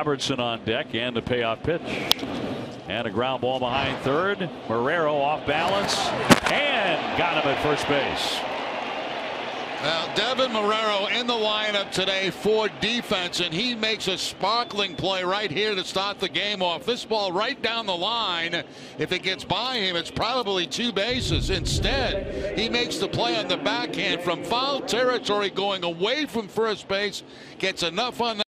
Robertson on deck, and the payoff pitch. And a ground ball behind third. Marrero off balance and got him at first base. Now, Devin Marrero in the lineup today for defense, and he makes a sparkling play right here to start the game off. This ball right down the line, if it gets by him, it's probably two bases. Instead, he makes the play on the backhand from foul territory, going away from first base, gets enough on that.